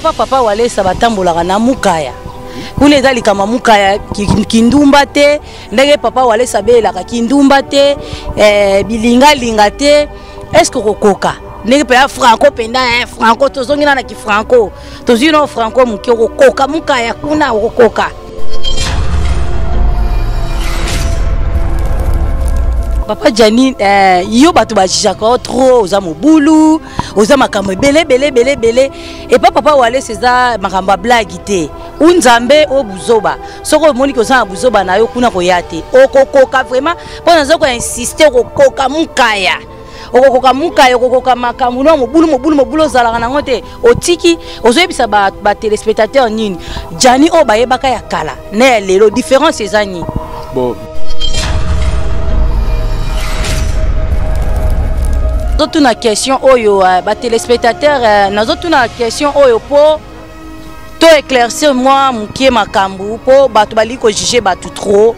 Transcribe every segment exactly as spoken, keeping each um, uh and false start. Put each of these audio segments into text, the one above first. papa papa Walesa batambolaka na mukaya. Kuna ezali kama mukaya kindumba te, ndenge papa Walesa belaka kindumba te, eh bilinga linga te, est-ce que kokoka? Ndenge pe franco penda hein franco tozongina na ki franco. Tozino franco mukyo kokoka mukaya kuna kokoka. Papa Gianny, euh, yo bato ba chaka trop oza mobulu, oza makambo belé belé belé belé et pas papa Walesa za makambo blague te. Unzambe o buzoba. Soko moni ko za buzoba na yo kuna ko yate. Okokoka vraiment pona zoko insister ko koka mukaya. Okokoka mukaya okokoka makambo no mobulu mobulu mobulu zala na ngote otiki ozo bisa ba, ba téléspectateurs nini. Gianny o ba yebaka ya kala. Na lelo différence ezani. Bon nous la question oyo téléspectateurs nous avons la question oyo pour tout éclaircir moi mukie makambu pour bato bali ko juger bato trop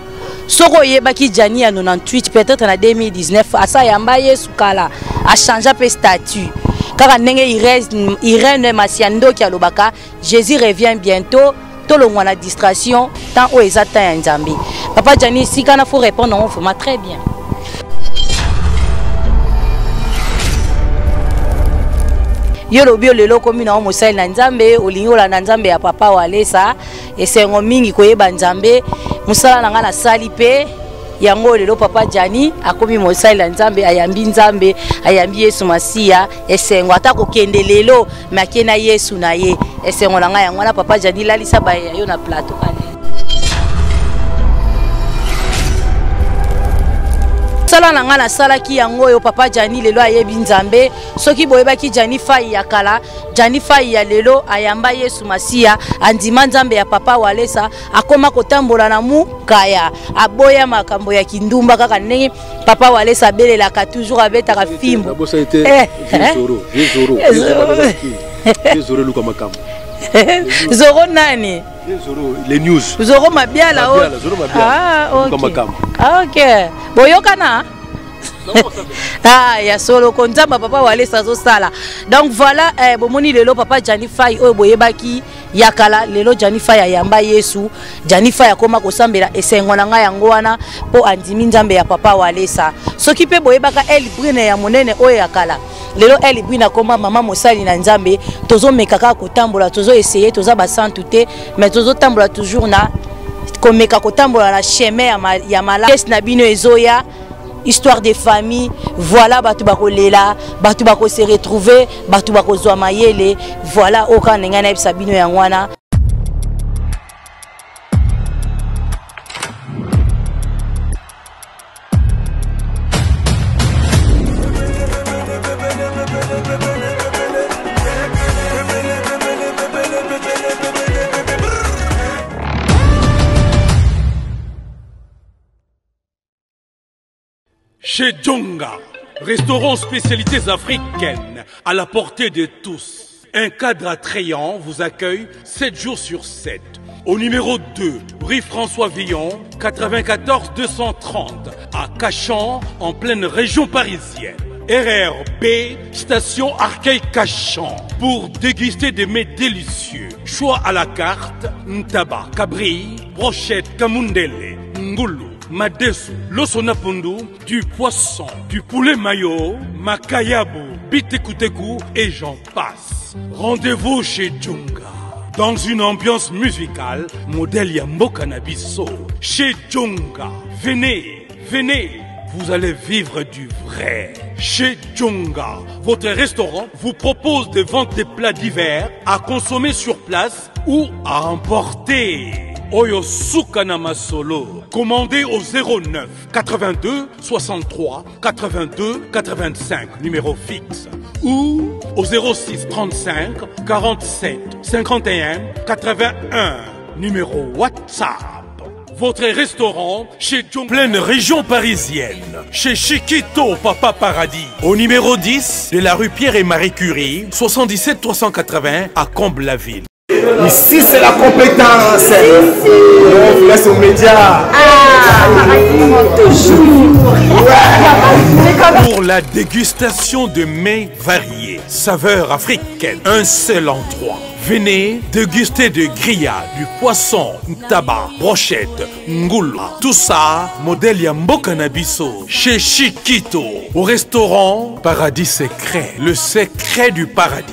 soko yebaki Gianny en quatre-vingt-dix-huit peut-être en deux mille dix-neuf asa yamba yesukala a changer pe statut car ndenge Irene Irene Masiando ki alobaka Jésus revient bientôt tout le monde la distraction tant o ezata nzambi papa Gianny si kana faut répondre on vraiment très bien. Yolo bio lelo komi na omosai na nzambe olingola na nzambe ya papa Walesa esengo mingi koyeba nzambe musala nanga na sali pe yango lelo papa Gianny akomi mosai na nzambe ayambi nzambe ayambi Yesu Masia esengo atako kende lelo makena Yesu na ye esengo nanga yango na papa Gianny lalisa ba yo na plateau kale sala nanga na sala ki yango yo papa Gianny lelo ayebi nzambe soki boyebaki Gianny Faye ya kala Gianny Faye ya lelo ayamba Yesu Masia andima nzambe ya papa Walesa akoma kotambola na mukaya aboya makambo ya kindumba kaka ndenge papa Walesa belelaka toujours abetaka fimbo Zoro nani les news. Zoro mabia la haut. Ah ok. Ah ok. Boyokana. Ah ya solo konzamba papa Walesa zo sala. Donc voilà eh bomoni lelo papa Gianny Faye oyo boyebaki yakala lelo Gianny Faye yamba Yesu. Gianny Faye akoma kosambela esengo na nga yango wana po andimi nzambe ya papa Walesa. Soki pe boyebaka L A B R U N E ya monene oyo yakala. Lelo elle bina koma mama mosali na nzambe tozo meka kaka kotambola tozo essayer toza basantu te mais tozo tambola toujours na komeka kotambola na chemin ya mala yes na bino ezoya histoire des familles voilà batu bakolela batu bako se retrouver batu bako zwa mayele voilà okanenga na ebisa bino ya ngwana. Chez Djunga, restaurant spécialités africaines, à la portée de tous. Un cadre attrayant vous accueille sept jours sur sept. Au numéro deux, rue François Villon, quatre-vingt-quatorze deux cent trente, à Cachan, en pleine région parisienne. R R B, station Arcueil-Cachan, pour déguster des mets délicieux. Choix à la carte, Nantaba, Cabri, Brochette, Kamundele, Ngoulou. Madesu, l'osonapundu, du poisson, du poulet mayo, makayabu, bitekuteku et j'en passe. Rendez-vous chez Djunga. Dans une ambiance musicale, modèle Yambo Cannabiso. Chez Djunga. Venez, venez, vous allez vivre du vrai. Chez Djunga, votre restaurant vous propose des ventes de plats divers à consommer sur place ou à emporter. Oyo Sukanama Solo. Commandez au zéro neuf quatre-vingt-deux soixante-trois quatre-vingt-deux quatre-vingt-cinq, numéro fixe. Ou au zéro six trente-cinq quarante-sept cinquante et un quatre-vingt-un, numéro WhatsApp. Votre restaurant chez John, pleine région parisienne, chez Chiquito Papa Paradis, au numéro dix de la rue Pierre et Marie Curie, soixante-dix-sept trois cent quatre-vingts à Comble-la-Ville. Ici c'est la compétence. On vous laisse aux médias. Ah, toujours. Ouais. Pour la dégustation de mets variés, saveurs africaines, un seul endroit. Venez déguster de grillades, du poisson, ntaba, brochette, ngoula. Tout ça, modèle Yambo Cannabiso, chez Chiquito, au restaurant Paradis Secret, le secret du paradis.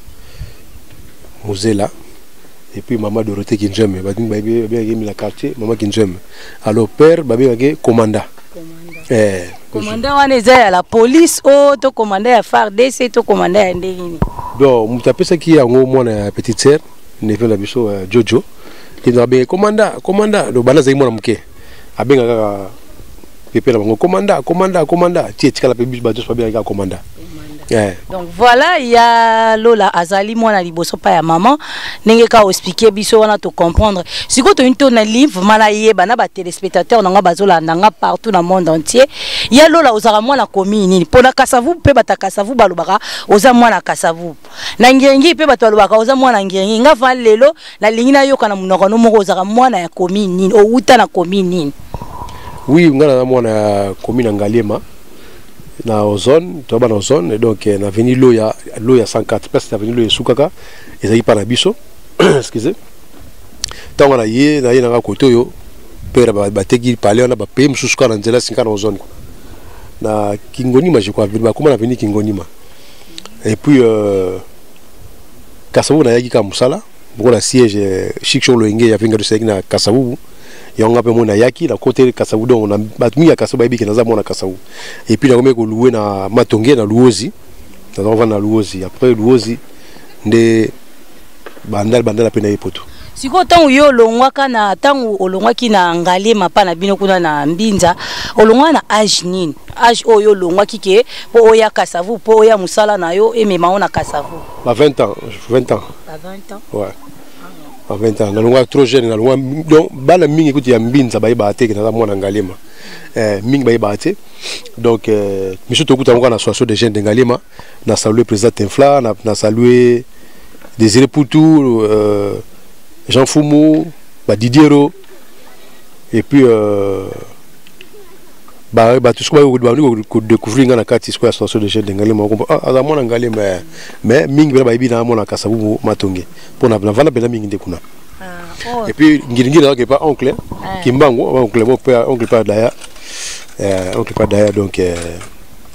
Mosella. Et puis maman Dorothée Kinjem, la quartier, maman Kinjem. Alors père, babé, commanda. Eh, commanda, on est à la police, oh, to commanda à Fardès, to commanda à Ndéhini. Donc, je pense qu'il y a une petite sœur, neveu la biso Jojo. Il a bien commanda, commanda, le banane c'est mon amouké. A bien à pépé la bango commanda, commanda, commanda. Tiens, tu as la pépite, bah tu sois bien à commanda. Donc voilà, il y a Lola Azali, moi na liboso pa ya maman. N'engue ka expliquer biso wana to comprendre. Si ko to une tonne livre, malaye bana ba téléspectateurs nanga bazola nanga partout dans le monde entier. Il y a Lola ozara moi na commune. Pona kasavu pe bata kasavu balobaka, oza moi na kasavu. Na ngengi pe bata balobaka, oza moi na ngengi. Nga va lelo na lingi na yo kana munoko no moko ozara moi na commune, o uta na commune. Oui, nga na moi na commune Ngaliema. Na zone, tu as zone, et donc on a venu l'eau, l'eau à cent quatre places, on a venu l'eau à Soukaka, et ça y est par la biseau, excusez. Tant qu'on a eu, on a eu un côté, on a eu un palais, on a payé un souscrit en zone, cinquante zone. Na Kingonima, je crois, comment on a venu Kingonima. Et puis, Kasavu na yaki kamusala, boko la siège Chicho Loenge ya vinga de segna Kasavu, yonga pe mona yaki la côté Kasavu don na batumi ya Kasavu bibi na za mona Kasavu. Et puis la ngome ko louer na Matongé na Luozi, na va na Luozi, après Luozi nde bandal bandal apena ipoto. Siko tangu yo longwaka na tangu olongwaki na ngale mapa na bino kuna na mbinza olongwa na age nini age o yo longwaki ke po oya Kasavu po oya musala na yo e mema ona Kasavu ba vingt ans vingt ans ba vingt ans ouais ba vingt ans na longwa trop jeune na longwa donc bala mingi kuti ya mbinza ba ibate ke na mwana ngalema eh mingi ba ibate donc monsieur tokuta mko na association des jeunes de ngalema na saluer président Tinfla na na saluer Désiré Poutou euh Jean Fumo, bah Didiero, et puis euh, bah, bah tout ce qu'on va découvrir dans quatre squares sur de chez Dengalema. Ah, à mon anglais, mais mais Ming va bien à mon Kasavu Matongé. Pour la vanne, ben Ming de Kuna. Et puis Ngiri n'a pas oncle, Kimbango, oncle, oncle pas d'ailleurs, oncle pas d'ailleurs donc.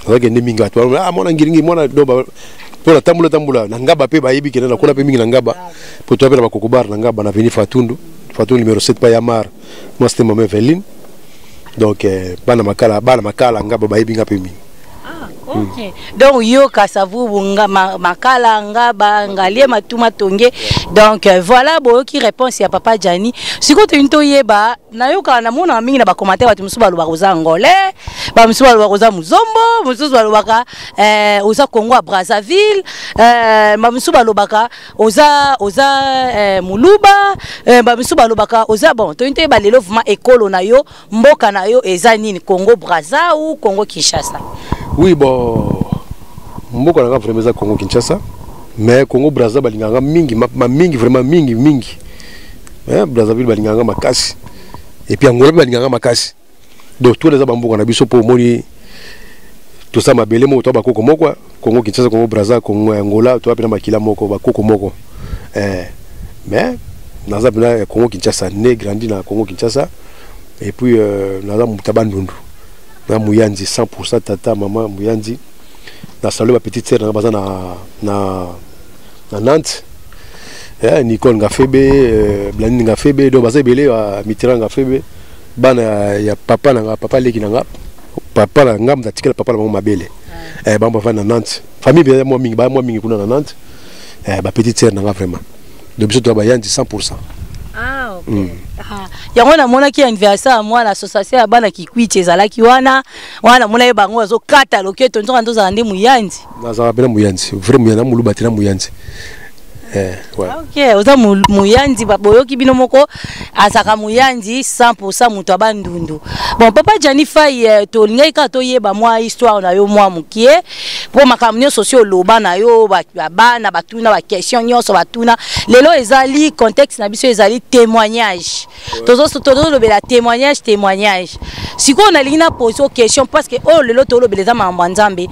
Donc il y a des Ming à toi. Ah, mon Ngiri, mon Doba. Pour tambula tambula nangaba pe bayibi kena na kola pe mingi nangaba pour toi pe na kokobar nangaba na veni fatundu fatundu numéro sept pa yamar moi c'était maman Veline donc bana makala bana makala nangaba bayibi ngapi mingi. Ah OK donc yo Kasavu ngama makala ngaba ngalie matuma tonge donc voilà bo qui réponse ya Papa Gianny sikote into yeba na yo kana mona mingi na ba commentaire batu musuba luba koza ngolais ba musuba luba koza muzombo musuba luba ka eh oza Congo à Brazzaville eh ba musuba luba ka oza oza muluba eh ba musuba luba ka oza bon to inte ba lelo vraiment école na yo mboka na yo eza nini Congo Brazza ou Congo Kinshasa. Oui bon mboka na ka vraiment za Congo Kinshasa mais Congo Brazza ba linganga mingi ma mingi vraiment mingi mingi eh Brazzaville ba linganga makasi et puis Angola ba linganga makasi. Donc tous les abambous qu'on a besoin pour moni tout ça ma belle moi toi bakoko moko Congo Kinshasa Congo Brazza Congo Angola toi pena makila moko bakoko moko eh mais dans ça pena Congo Kinshasa né grandi dans Congo Kinshasa et puis dans ça mutabandundu na muyanzi cent pour cent tata maman muyanzi na saluer ma petite sœur na bazana na na Nantes eh Nicole Ngafebe Blandine Ngafebe do bazebele wa Mitterrand Ngafebe bana ya papa nanga papa leki nanga papa nanga mtatikela papa la mama bele eh bamba va na Nantes famille bien moi mingi ba moi mingi kuna na Nantes eh ba petite sœur nanga vraiment donc biso to ba yandi cent pour cent. Ah OK mm. Ah yango na mona ki anniversaire moi la association ya bana kikwiti ezala ki wana wana mona yebango zo kata loketo nzoka ndo za ndemu yandi na za bela muyanzi vraiment yana muluba tena muyanzi. Eh, ouais. OK, oza muyanzi baboyoki bino moko asaka muyanzi cent pour cent muto abandundu. Bon Papa Gianny Faye to lingaika to yeba mwa histoire na yo mwa mukie. Po makambo nyo socio loba na yo ba bana batuna ba question nyo so batuna. Lelo ezali contexte na biso ezali témoignage. Tozo so tozo lo bela témoignage témoignage. Siko on a lina poser question parce que oh lelo to lo beleza mamba nzambe.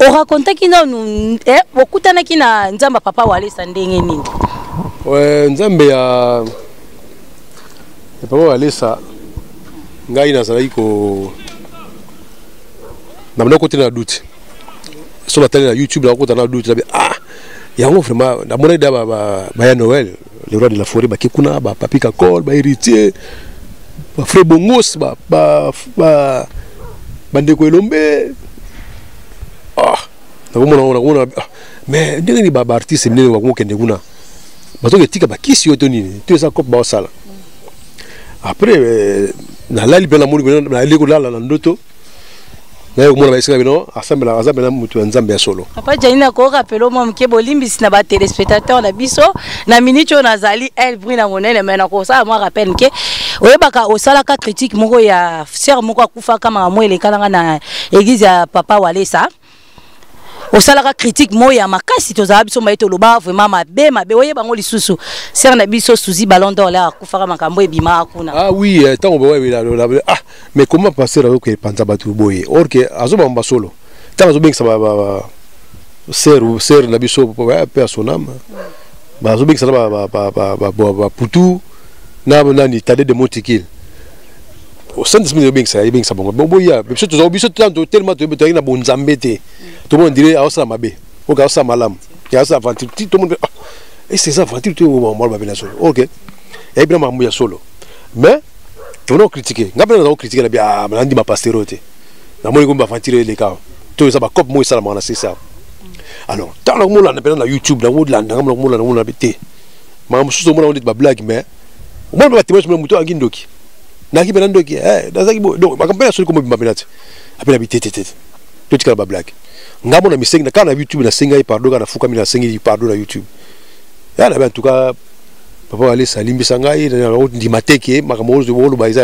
O raconter kina nous eh okutana kina nzamba Papa Walesa ndenge. Ouais, nzambe ya Papa Walesa ngai nazalaki ko na mona kotina doute sur la télé na YouTube na kotina doute ah yango vraiment na mona da ba ba ya Noël le roi de la forêt ba kikuna ba papika col ba héritier ba frère Bongos ba ba bande ko elombe ah na mona na mona mais ndenge ni baba artiste mnene wa kokende kuna bato ketika bakisi yoto nini tu esa kopa osala après na lali bela mulu na leko lala na ndoto na yo mona baisika bino assemble assemble na mutu nzambe ya solo Papa Gianny na ko rapelo mo mke bolimbi sina ba téléspectateur na biso na minute on azali L A B R U N E na monene mais na ko sa mo rappel mke oyebaka osala ka critique moko ya sœur moko akufa kama mo ele kalanga na église ya Papa Walesa. Au salariat critique, moi, y a ma casse, tu as besoin de l'oba, vraiment ma bé, ma bé, voyez, bango les sous-sous. C'est un abus sous-sous, ballon d'or là, koufara makambo et bima akuna. Ah oui, tant on voit, ah, mais comment passer avec les pantabatou boy? Or que, azoba on va solo. Tant azoba que ça va, ser ou ser l'abisso, père son âme. Azoba que ça va, va, va, va, va, va, poutou, n'a pas ni tadé de montikil. Au centre de ce milieu, ça y est, ça bon. Bon, bon, il y a. Parce que tu as obligé de tellement de bétail na bonzambete. Tout le monde dirait ah ça m'a bé. Ou ça m'a l'âme. Il y a ça avant tout le monde. Et c'est ça, frère, tu es au moment où tu es ok. Et bien, je suis solo. Mais, on a critiqué. On a critiqué la bière, on a dit ma pastéroté. On a dit les cas. Tout ça, comme moi, ça m'a lancé ça. Alors, tant que nous avons YouTube, nous avons dit que nous avons dit que nous avons dit que nous avons dit que nous avons dit que nous avons dit que nous avons dit que nous avons dit que nous avons dit que nous avons dit que nous avons dit nous avons dit que nous avons dit que nous avons dit que nous YouTube. En tout cas, Papa Walesa, il a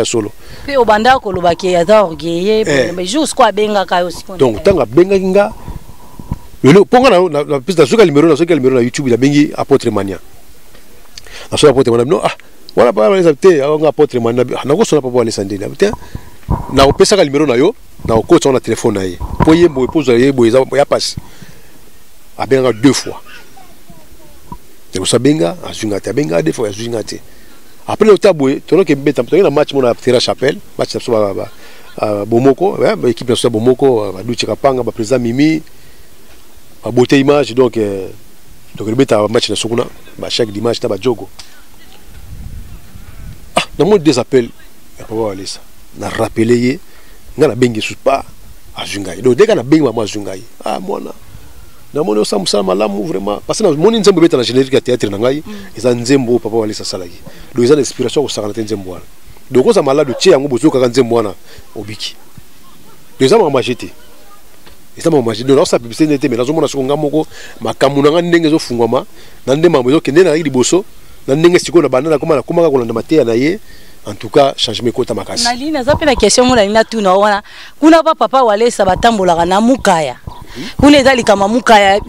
solo. Donc, tant que pourquoi on a la piste d'assaut numéro numéro YouTube, il a bien apôtre mania. La soirée apôtre mania, ah, voilà pas les apôtres, on a apôtre mania, on a quoi pas les sandines, putain. Na opé ça numéro na yo, na opé son téléphone na yo. Poyer boy pose la yo boy ça boy passe. A bien deux fois. Et vous savez benga, a zunga te benga deux fois zunga te. Après le taboué, tu vois que bête en la match mon a tiré chapelle, match ça va à Bomoko, hein, équipe nationale Bomoko, va Duchi Kapanga, va président Mimi. La beauté image, donc le but à match de Sokuna, chaque dimanche, tu as un jogo. Ah, dans mon désapel, je ne peux pas aller ça. Je rappelle, je ne peux pas à Jungaï. Donc, dès que je suis à Jungaï, ah, moi, je ne peux pas vraiment. Parce que mon exemple est dans la générique à théâtre, ils ont un zembo, papa, aller ça. Donc, ils ont l'inspiration au cinquante zembo. Donc, ils ont malade de tiens, ils ont quarante zembo au Biki. Ils ont majeté. Et ça m'a imaginé, non, ça peut être une mais dans ce moment, on a ma camouna, n'est-ce pas, fungama, n'a pas besoin qu'il n'ait de bosso, n'a pas besoin qu'il n'ait de bosso, n'a pas besoin qu'il n'ait de bosso, en tout cas, change mes côtes à ma casse. Nali, n'a pas la question, on a tout, on a papa Walesa, Batambola, n'a mukaya. On est allé comme mukaya,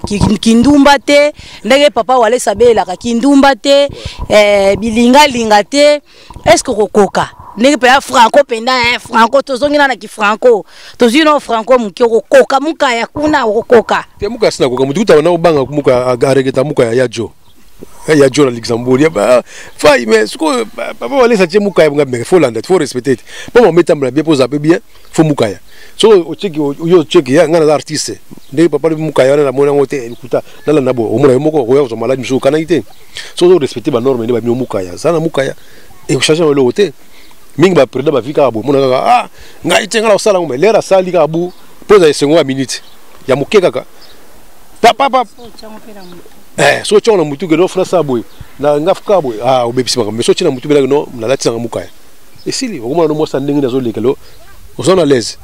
Kindumba te, n'a papa Walesa Bela, Kindumba te, bilinga lingate, est-ce que Rokoka? N'est pas franco penda franco tozongina na ki franco tozino franco mukero koka mukaya kuna rokoka te mukasi na koka mututa na obanga muka garegeta mukaya ya jo ya jo la Luxembourg ya ba fai mais ce que papa Walesa tie mukaya ngabenge faut landa faut respecter pour mon metambla bien pour zapé bien faut mukaya so ocheki yo cheki ya ngana artiste ne papa mukaya na mona ngote ekuta na na bo omona yo moko roya zo malade mso kana ite so respecter ba norme ne ba mukaya sana mukaya e changer le hôtel mingi ba prenda ba vika abo mona kaka ah ngai tenga la sala ngome lera sali ka abu poza esengo a minute ya mukeka kaka papa papa eh so chona mutu gelo frasa abo na ngafuka abo ah obebisi maka meso china mutu bela no na latisa ngamukaya esili okomana no mosa ndenge na zo lekelo ozona leze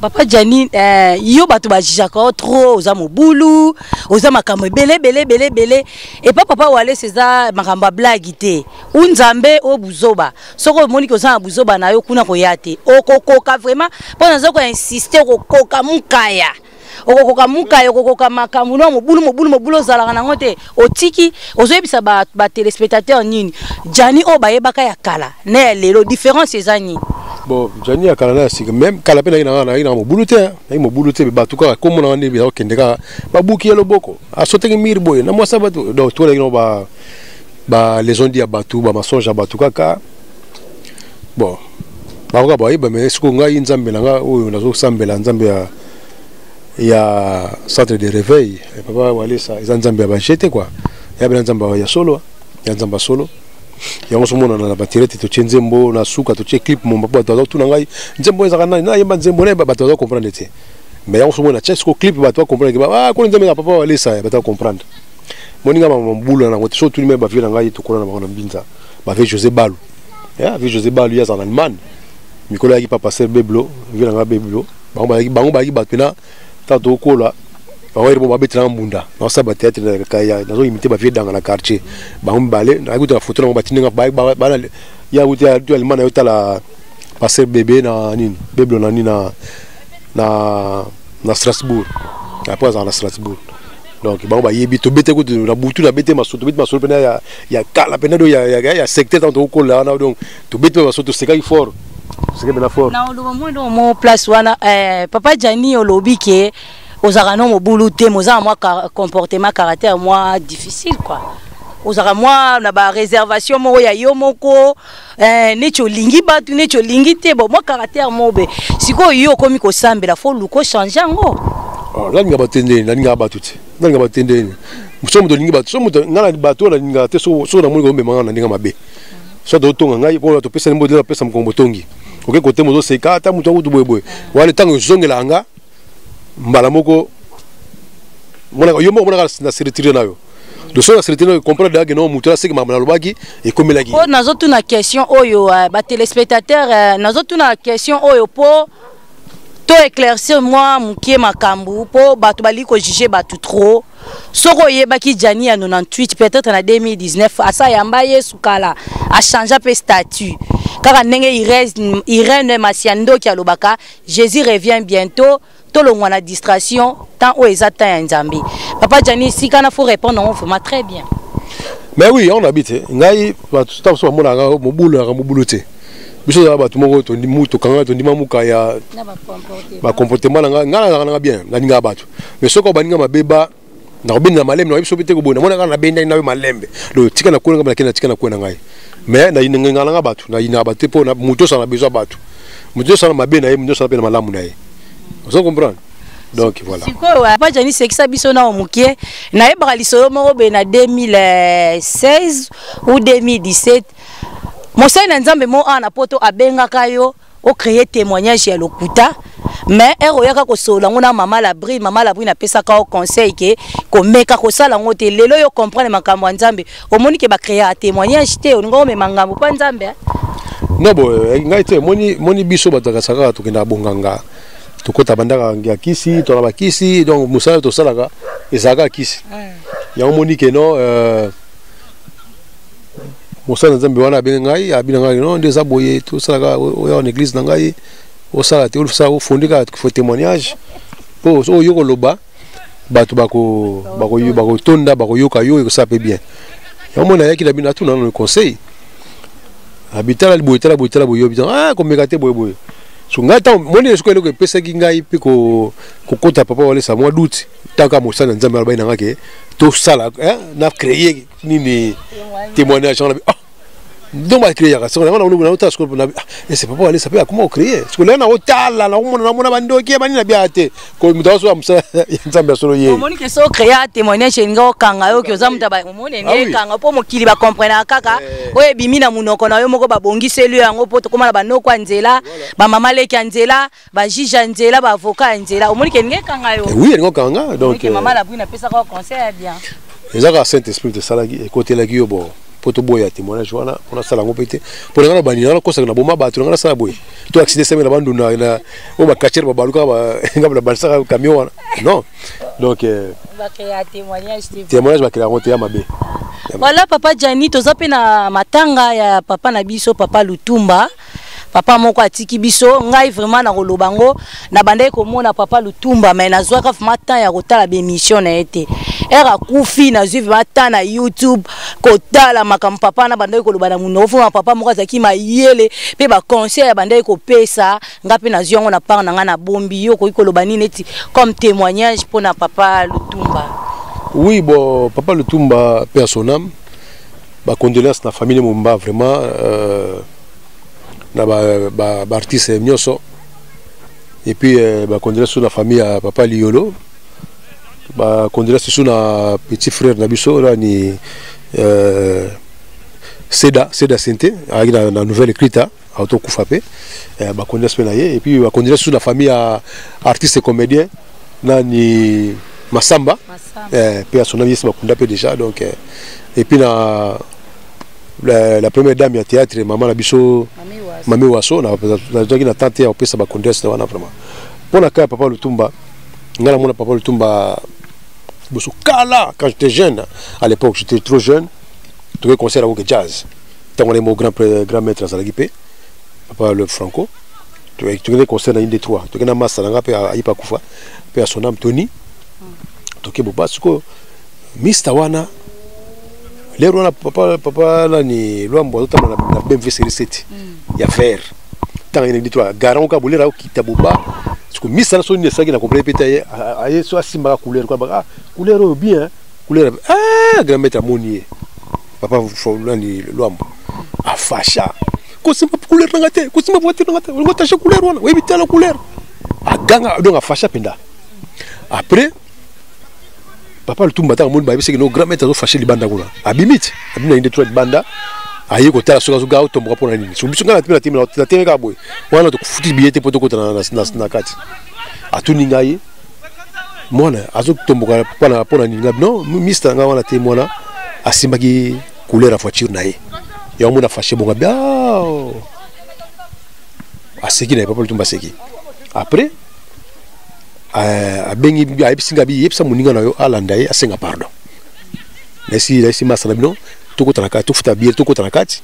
Papa Gianny, euh, yo bato ba jijaka trop, oza mobulu, oza makambo bele bele bele bele. Et pas papa Walesa za makamba blague te. Unzambe o buzoba. Soko moni ko za buzoba na yo kuna koyate. Okokoka vraiment, pona zoko insister okokoka mukaya. Okokoka mukaya, okokoka makambo no mobulu mobulu mobulu zalaka na ngote. Otiki, ozoyebisa ba ba téléspectateur nini. Gianny o baye baka ya kala. Na lelo différence ezani. Bon, Gianny a calé si même calé na ina na ina mo buluté, na mo buluté ba tuka comme na ndi ba kendeka ba buki ya loboko. A soté mir boy, na mo sabato do to la ba ba les on dit abatu ba masonja ba tuka ka. Bon. Ba ka ba iba mais sku ngai nzambe na nga oyo na zo sambela nzambe ya ya centre de réveil. Papa Walesa za nzambe ba jete quoi. Ya ba nzamba ya solo, ya nzamba solo. Il y a un moment où on a battu les têtes, on a zéro, on a souk, on a clip, on a battu les têtes, on a zéro, on a zéro, on a battu les têtes, on a zéro. Mais il y a un moment où on a un clip, on a battu les têtes, on a zéro, on a battu les têtes, on a comprendre. Moninga Mamboula, on a battu les têtes, on a battu les têtes, on a battu José Balou. José Balou, il est en Allemagne. Nicolas qui n'a pas passé le béblo, il est en béblo. On a battu les têtes, on a babet na mbunda na saba tete na kaya na zo imite ba viedanga na quartier ba mbale na kuta foto na batinga ba ba ya uti actuellement na utala passer bébé na nini bébé na nini na na na Strasbourg après en Strasbourg donc ba ba yebi to bete kutu na butu na bete masoto bete masoto pena ya ya kala pena do ya ya secteur dans to kola na donc to bete masoto sekai fort sekai bela fort na lo mo do mo place wana eh Papa Gianny olobi ke aux aranos au boulot témoza moi comportement caractère moi difficile quoi aux aramois la bas réservation moi ya yo moko necho lingi ba tu necho lingi te bon moi caractère moi be si ko yo komi ko sambela faut luko changer ngo là n'ga batende là n'ga batuti de de son activité nous comprend d'ailleurs que nous montons c'est que maman l'obagi et comme elle a dit. Oh, nous avons une question oh yo, bah téléspectateurs, nous avons une question oh yo pour tout éclaircir moi moukier ma kambu pour bah tu bali que juger bah tu trop. Soroye bah qui Gianny à quatre-vingt-dix-huit peut-être en deux mille dix-neuf à ça yambaye soukala a changé peu statut. Car n'engue Irène Irène Masiando qui a l'obaka, Jésus revient bientôt. Tout le monde a distraction, tant où ils atteignent Nzambi. Papa Gianny, si il faut répondre, on vous met très bien. Mais oui, on habite. On a dit, on a dit, on a dit, on a dit, on a dit, on a dit, on a dit, on a dit, on a dit, on a vous comprenez? Donc voilà. Papa Gianny, c'est que ça bisonna au Moukier. Na ebraliso moro bena deux mille seize ou deux mille dix-sept. Mosai n'nzambe mo ana poto abenga kayo au créer témoignage ya lokuta. Mais eroya ka ko sola ngona maman Labrune, maman Labrune na pesa ka au conseil ke ko meka ko sala ngote lelo yo comprendre makambo nzambe. Au moni ke ba créer témoignage te ngo me mangambo pa nzambe. Non bon, ngaite moni moni biso bataka saka to kenda bonganga. Tu as un kisi, tu as un kisi, donc tu as un kisi. Il y a un monique qui est Moussa n'a pas bien gagné, a bien gagné, des aboyés, tout ça, en église, au salat, au salat, au fond, il faut témoignage. Au yogoloba, batubako, bako tonda, bako yokayo, et ça peut bien. Il y a un monique qui a bien tout dans le conseil. Habitat la boue, la boue, la boue, ah, comme il y a des boue. Je suis un peu plus de papa Walesa, moi doute. Tant que je suis un peu plus de tout ça, je créé des témoignages. Donc, je créé ça. Je suis papa Walesa, comment créer parce que là, on a là, on a ma maman les canzela, ma juge canzela, ma avocat canzela. Au moins qu'il n'y ait qu'un gars. Oui, il n'y a qu'un gars. Donc maman la brune a pu savoir conseil bien. Les agents Saint Esprit de Salagi, côté la Guyobo, Potoboya, témoignage voilà, on a ça la compété. Pour les gens bannis, on a conseil la bomba, tu n'as pas boui. Tu accident c'est la bande on a on va cacher ma balouka, on va la balsa camion. Non. Donc. Va créer témoignage. Témoignage va créer un témoignage ma bé. Voilà papa Gianny, tu as pena matanga ya papa Nabiso, papa Lutumba. Papa moko atiki biso ngai vraiment na kolobango na bandai ko mona papa Lutumba mais na zwa kaf matin ya kotala be mission na été era kufi na zwi matin na YouTube kotala makam papa na bandai ko lobana munofu ma papa moko atiki mayele pe ba conseil ya bandai ko pesa ngapi na ziongo na par na nga na bombi yo ko kolobani neti comme témoignage pour na papa Lutumba. Oui bon papa Lutumba personam ba condoléances na famille Mumba vraiment euh... Bartis et Mioso. Et puis, je connais la famille à Papa Liolo. Je connais mon petit frère Nabiso, Seda, Seda Sente, avec la nouvelle écrite, Autokoufapé. Je connais Penaye. Et puis, je connais la famille à artistes et comédiens, Nani Massamba. Puis, à son ami, je connais déjà. Et puis, La, la première dame à théâtre, maman Nabiso, Mamie Wasso, on a tenté à opérer sa condesse. Pour la cas, papa Lutumba, on a mon papa Lutumba, quand j'étais jeune, à l'époque j'étais trop jeune, je trouvais concert avec jazz. Tant qu'on est mon grand, grand maître à Zalaguipé, papa le Franco, tu as concert dans une des trois, tu as un masse à Ipakoufa, puis à son âme Tony, tu as un masse Mistawana. Les rois, papa, papa, là, ni loin, bon, tout le monde a bien vu ces recettes. Il y a vert. Tant il est dit toi, garant, caboulé, là, qui tabouba. Parce que mis ça, son ne s'agit n'a compris pété. Aïe, soit si ma couleur, quoi, bah, couleur au bien, couleur. Ah, grand maître à monier. Papa, vous faites l'homme. Ah, facha. Quand c'est ma couleur, n'a gâté. Quand c'est ma voiture, n'a gâté. On va tâcher couleur, on va éviter la couleur. À ganga, donc à facha, penda. Après, Papa Lutumba ta monde ba c'est que nos grands maîtres ont fâché les bandes là. Abimite, abimite une trois bandes aye ko tala soka soka to mboka pona nini. Sobiso ngala tibela tibela na tereka boy. Wana to futi billet poto ko tana na na kati. Atuninga ye. Mwana azok to mboka pona pona nini ngabno, mister nga wana te mwana asimbaki couleur a voiture na ye. Ya mwana fâché bonga bia. Aseki na Papa Lutumba seki. Après a bengi bi a bisinga bi yepsa muninga na yo alanda ye asenga pardon nesi nesi masala bino to kota nakati to futa biere to kota nakati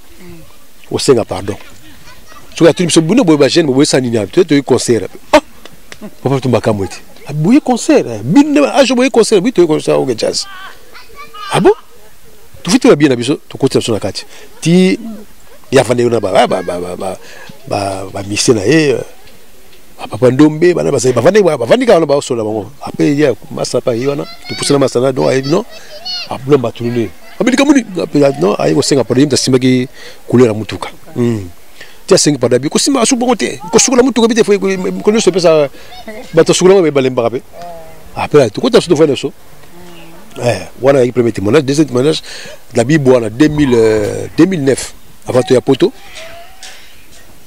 o senga pardon so ya tuli so buno boye ba jeune boye sanini na to to concert ah Papa Lutumba kamwete boye concert bino a je boye concert bi to concert o jazz ah bon to futa bien na biso to kota so nakati ti ya fande yo na ba ba ba ba ba mise na ye Papa Ndombe, Papa Ndombe, Papa Ndombe, Papa Ndombe, Papa Ndombe, Papa Ndombe, Papa Ndombe, Papa Ndombe, Papa Ndombe, Papa Ndombe, Papa Ndombe, Papa Ndombe, Papa Ndombe, Papa Ndombe, Papa Ndombe, Papa Ndombe, Papa Ndombe, Papa Ndombe,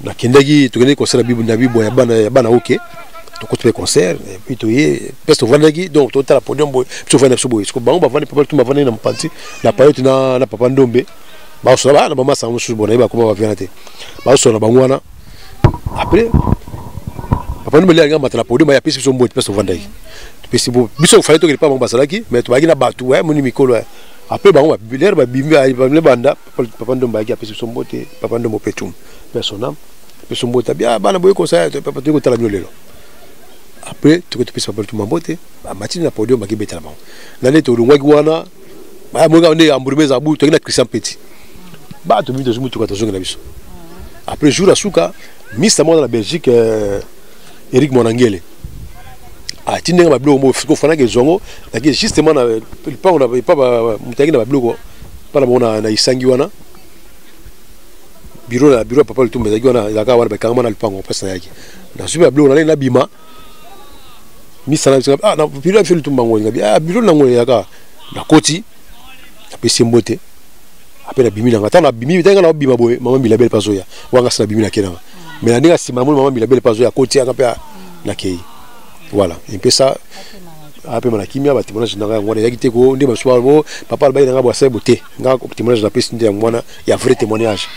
na kendagi tu connais concert bibu na bibu ya bana ya bana OK tu côté concert et puis tu y pesto vandagi donc tu as la podium boy tu vas na so boy tu ba on ba vandi papa tu ma vandi na mpanti na payote na na Papa Ndombe ba so ba na mama sa musu bona ba kuma ba venate ba so na bangwana après Papa Ndombe le ngamba tra podium ya pesto so boy pesto vandagi pesto bo biso fa to ke pa mamba salaki mais tu ba na batu ouais moni mikolo après ba on ba bilaire ba bimbi ba banda Papa Ndombe ya pesto so boy Papa Ndombe petum personam peso mbota bia bana boye conseil papa tu ko tala nyolelo après tu ko tu pesa papa tu mambote ba matine na podium ba kibeta na bango na leto lungwa kiwana ba mo ga ne amburmeza bu tu na Christian Petit ba tu bido zumutu ka tozonga na biso après jour à souka mister mona la Belgique Eric Monangele a tinenga ba bloko mo fiko fana ke zongo la ke justement na pa on avait pas mutaki na ba bloko pa la bona na isangi wana bureau la bureau Papa Lutumba zaki wana zaka wana beka ngama na lupango pesa yake na suba blue na na bima mi sana ah na bureau ya Lutumba ngo ngabi ah bureau na ngo yaka na koti apesi mbote apela bimi na ngata na bimi vitanga na bima boye mama mi label pazo ya wanga sana bimi na kenanga me na ndinga sima mama mi label pazo ya koti aka pe na kei voilà impesa ape mana kimia ba timonage na ngwa ya kite ko ndi maswa bo papa alba na ngwa sebo te nga ko timonage na pesi ndi ya mwana ya vrai témoignage.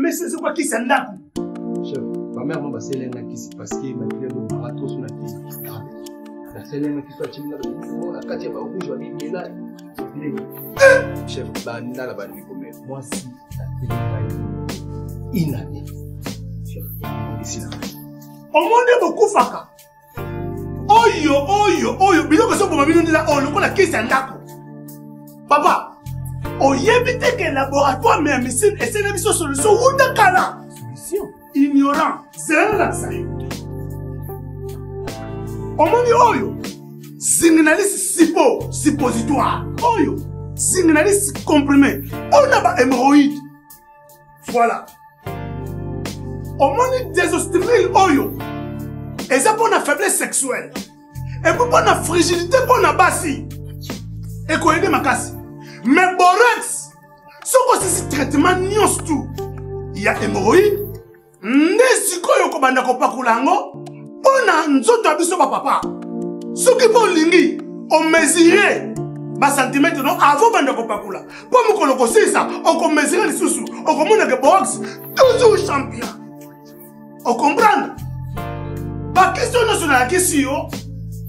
Mais c'est quoi qui s'en a? Chef, ma mère m'a passé l'un qui s'est passé, ma fille m'a pas trop sur la tête. La seule qui soit timide, la quatrième va rouge, va dire, mais là, chef, bah, n'a la banni comme moi, si, la tête est inanée. Chef, ici, là. Au monde de beaucoup, Faka. Oyo, oyo, oyo, mais non, que ça, pour ma vie, on est là, on le voit la caisse en d'accord. Papa! On y évite que le laboratoire mais la médecine essaie de mettre une solution ou de cala. Solution ignorant. C'est là ça. On m'a dit oyo. Signalise sipo, suppositoire. Oyo. Signalise comprimé. On a pas hémorroïde. Voilà. On m'a dit désostérile oyo. Et ça pour la faiblesse sexuelle. Et pour la fragilité pour la basse. Et qu'on aide ma casse. Mais borax, ce que c'est traitement nions tout. Il y a hémorroïdes, n'esiko yoko banda kopakulango, on a nzoto abiso ba papa. Ce qui bon lingi, on mesurait ba centimètre non avant banda kopakula. Pour me koloko c'est ça, on ko mesurer les sous-sous, on ko mona ke borax, toujours champion. On comprend? Ba question non sur la question,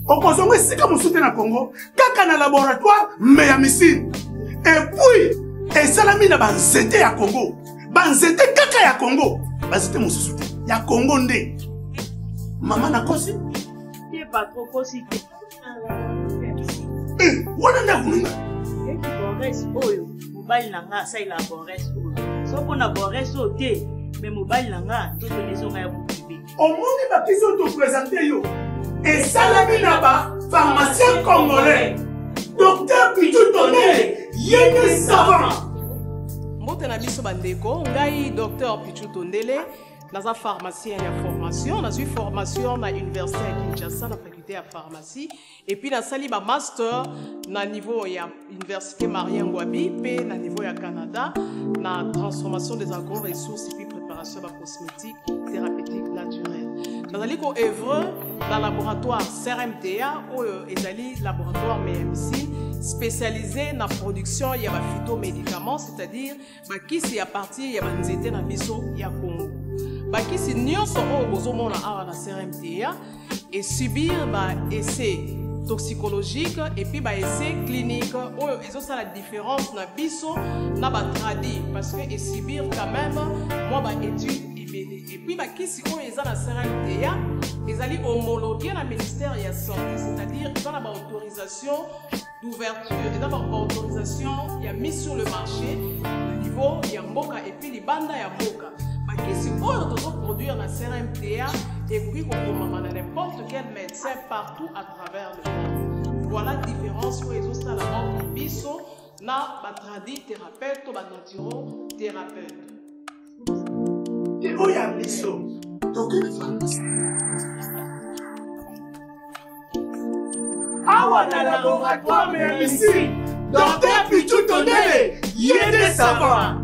on konzonga sika musote na Congo, kaka na laboratoire mais ya misine. Et puis, et salami na banzete ya Congo, banzete kaka ya Congo, banzete mususu ya Congo nde. Maman na kosi? Ye ba kosi te. Eh, wana na kununga. E ki bores oyo, mobali nanga sa ila bores oyo. So kona bores o te, me mobali nanga to leso ka ya bukibi. Omoni ba kiso to présenter yo. Et salami na ba pharmacien congolais. Docteur Pitou Tonné. Yéné savant. Mbote na biso bandeko, ngai docteur Pichou Tondele, naza pharmacien ya formation, nazu formation na université ya Kinshasa na faculté faculté à pharmacie et puis na sali ba master na niveau ya université Marien Ngouabi pe na niveau ya Canada na transformation des agro-ressources et puis préparation de la cosmétique thérapeutique naturelle. Nous allons œuvrer dans le laboratoire C R M T A ou le laboratoire M M C spécialisé dans la production de phytomédicaments, c'est-à-dire qui est à partir de l'unité dans le Congo. Qui est dans la C R M T A et subir des essais toxicologiques et puis des essais cliniques. C'est la différence dans le tradit parce que subir quand même des études. Et puis, qui si on est dans la C R M T A, ils allaient homologuer le ministère de la Santé, c'est-à-dire ils ont une autorisation d'ouverture, ils ont une autorisation qui est mise sur le marché au niveau de la Moka et puis les bandes de la Moka. Qui si on doit produire dans la C R M T A et puis on peut n'importe quel médecin partout à travers le monde. Voilà la différence où ils ont ça là-bas, les bisous, na batradi thérapeute ou batantiro thérapeute. Oya biso awa na laboratoire M M C docteur Pichu Tondele yede savoir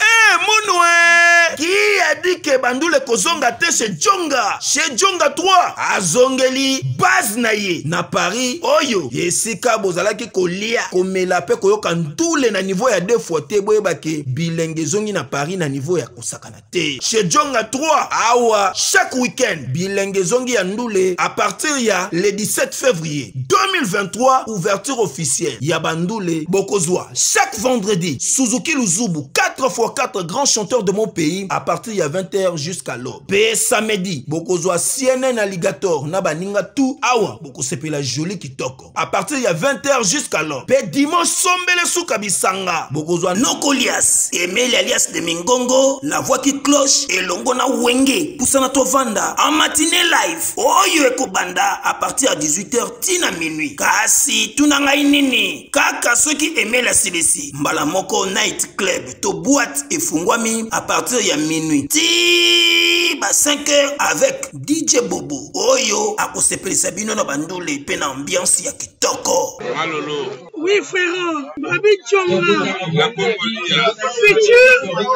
eh monwe ki a dit que bandule kozonga te chez Djunga chez Djunga trois azongeli base na ye na Paris oyo yesika bozalaki kolia komela pe koyoka ntule na niveau ya deux fois te boyeba ke bilenge zongi na Paris na niveau ya kosakana te chez Djunga trois awa chaque week-end bilenge zongi ya ndule à partir ya le dix-sept février deux mille vingt-trois ouverture officielle ya bandule bokozwa chaque vendredi Suzuki Luzubu quatre fois quatre grands chanteurs de mon pays à partir ya vingt heures jusqu'à l'aube pe samedi bokozwa C N N Alligator na baninga tout awa, beaucoup c'est la jolie qui toque. À partir de vingt heures jusqu'à l'heure. Pe dimanche sombele soukabisanga. Beaucoup zoa nokolias. Emeli alias de Mingongo. La voix qui cloche. Et longona wenge. Poussana tovanda. En matinée live. Oyo eko banda. À partir de dix-huit heures tina minuit. Kasi tunanga inini. Kaka ceux qui aiment la Silesi Mbalamoko Night Club. To boîte et fungwami. À partir de minuit. Ti ba cinq heures avec D J Bobo. Oyo ako sepele. Sabino na bandole pe na ambiance ya kitoko. Malolo. Oui frère, Babi Djunga. La Congolia. Futur,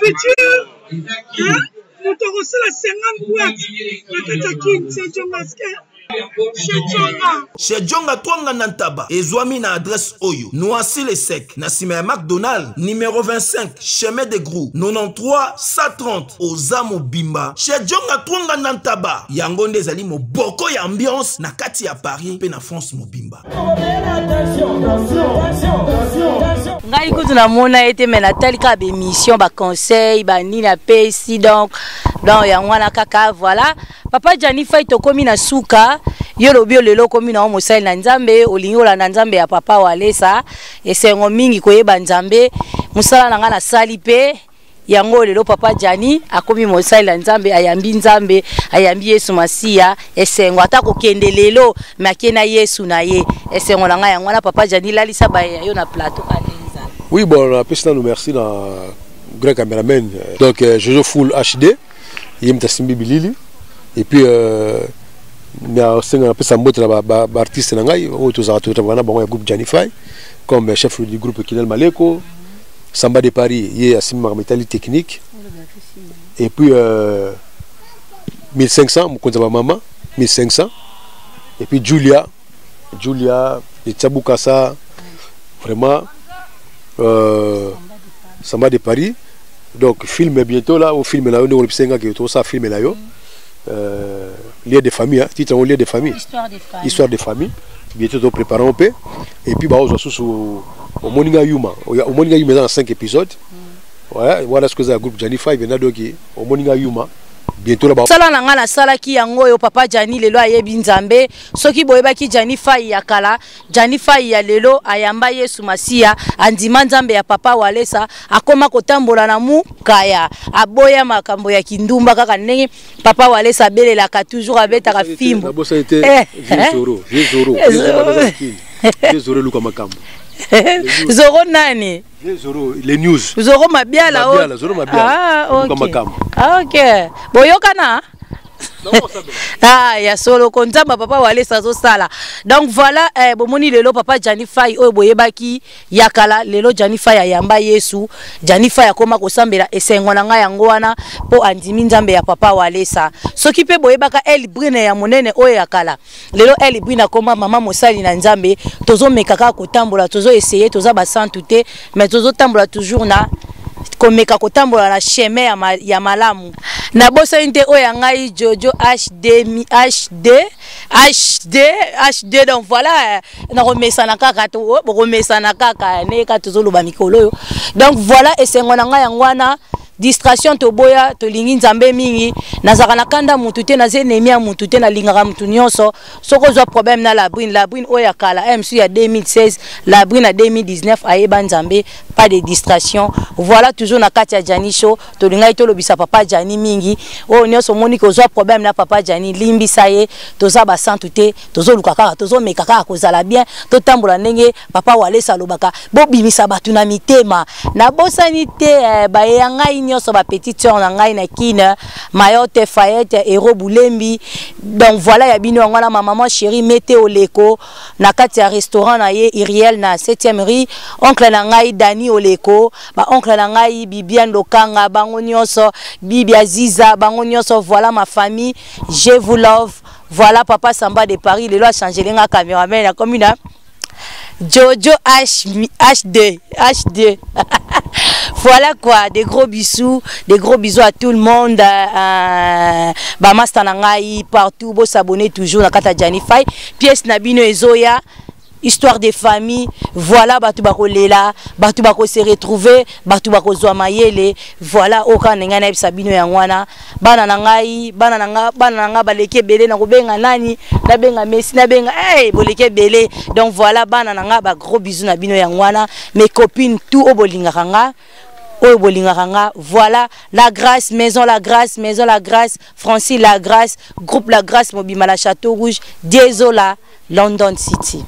futur. Hein? Nous te recevons cinquante boîtes. Nous te taquine, c'est Djunga. Chez Djunga. Chez Djunga Twanga Nantaba. Ezwami na adresse Oyo. Noisy les secs. Nasime McDonald. Numéro vingt-cinq. Chemin de Grou. quatre-vingt-treize cent trente. Ozamo Bimba. Chez Djunga Twanga Nantaba. Yangonde Zali mo boko ya ambiance. Na kati ya Paris. Pe na France mo Bimba. Attention, attention, attention, attention. Ngai kutu na mona ete menatali ka be mission ba conseil ba ni na paix si donc donc ya mwana kaka voilà. Papa Gianny Faye tokomi na suka. Yolo bio lelo komi na omo sai na nzambe olinyola na nzambe ya Papa Walesa esengo mingi koyeba nzambe musala nanga na sali pe yango lelo Papa Gianny akomi mosai na nzambe ayambi nzambe ayambi Yesu Masia esengo atako kende lelo makena Yesu na ye esengo nanga yango na Papa Gianny lalisa ba yo na plateau alenza. Oui bon la personne nous merci na grand caméraman donc euh, je joue full H D yimta simbi bilili et puis euh, mais aussi on a pu s'embaucher des artistes n'engai autour de autour de voilà bon il y a groupe Gianny Faye comme chef du groupe Kinel Maleko Samba de Paris il y a Simon Marmitali technique et puis mille cinq cents mon compte ma maman mille cinq cents et puis Julia Julia et Tchaboukassa vraiment Samba de Paris donc film bientôt là au film là on est au Pissenga qui est autour ça film là yo Euh, liens des familles, hein, titre en lien des familles, histoire des familles, histoire des familles. Bientôt nous préparons paix. Et puis bah on se retrouve au Moninga Yuma, au Moninga Yuma dans cinq épisodes. Voilà, voilà ce que c'est le groupe Gianny Faye vient d'adorer au Moninga Yuma. Bientôt là-bas. Sala nanga na sala ki yango yo Papa Gianny lelo ayebi nzambe soki boyeba ki Gianny Faye ya kala Gianny Faye ya lelo ayamba Yesu Masia andima nzambe ya Papa Walesa akoma kotambola na mu kaya aboya makambo ya kindumba kaka ndenge Papa Walesa belelaka toujours abeta ka fimbo. Bosa ite dix euros dix euros dix euros luka makambo. Zoro nani? Zoro les news. Zoro mabiala o. Zoro mabiala. Ah ok. Ah ok. Boyokana. Ah, il y a solo content, papa Walesa zo sala. Donc voilà, eh, bomoni lelo papa Gianny Faye oyo boyebaki yakala lelo Gianny Faye yamba Yesu, Gianny Faye akoma kosambela esengo na nga yango wana po andimi nzambe ya papa Walesa. Soki pe boyebaka L A B R U N E ya monene oyo yakala. Lelo L A B R U N E akoma mama mosali na nzambe, tozo mekaka kotambola, tozo essayer, tozo basantute, mais tozo tambola toujours na comme kakotambola na chemin ya, ya malamu. Na bosa inte oyangai Jojo H D H D H D H D donc voilà na remesa na kaka to remesa na kaka ne ka tozolo ba mikolo donc voilà et c'est ngona ngwana distraction to boya to lingi nzambe mingi nazaka na kanda mutu te na zenemi ya mutu te na lingaka mutu nyonso soko zo problème na LABRUNE LABRUNE oyakala M S ya deux mille seize LABRUNE à deux mille dix-neuf ayeba nzambe pas de distraction voilà toujours na kati ya Gianny show to lingai to lobisa papa Gianny mingi o nyonso moni ko zo problème na papa Gianny limbi saye to za ba santute to zo lukaka to zo mekaka ko zala bien to tambola ndenge papa Walesa lobaka bo bimisa batu na mitema na bosanite ba yangai sur ma petite soeur na kine mayote fayette héros boulembi donc voilà ya bino ngala ma maman chérie mettez au leko na kati ya restaurant na ye Iriel na septième rue oncle na ngai Dani Oleko ba oncle na ngai Bibiane Lokanga bango nyonso Bibi Aziza bango nyonso voilà ma famille je vous love voilà papa Samba de Paris le loi changer nga cameraman na commune Jojo H D H D voilà quoi, des gros bisous, des gros bisous à tout le monde. Euh, bah mastanangai partout, vous s'abonner toujours à Kata Gianny Faye. Pièce Nabino Ezoya, Histoire des familles. Voilà, bah tout bako lela, bah tout bako se retrouver, bah tout bako zoamayele. Voilà, oka nenga naib Sabino yangwana. Bananangai, banananga, bananga baleke bele na benga nani, na benga Messi, na benga hey boleke bele. Donc voilà, banananga bah gros bisous Nabino yangwana. Mes copines tout obolinga kanga. Voilà, la grâce, maison la grâce, maison la grâce, Francis la grâce, groupe la grâce, Mobimala Château Rouge, Désola, London City.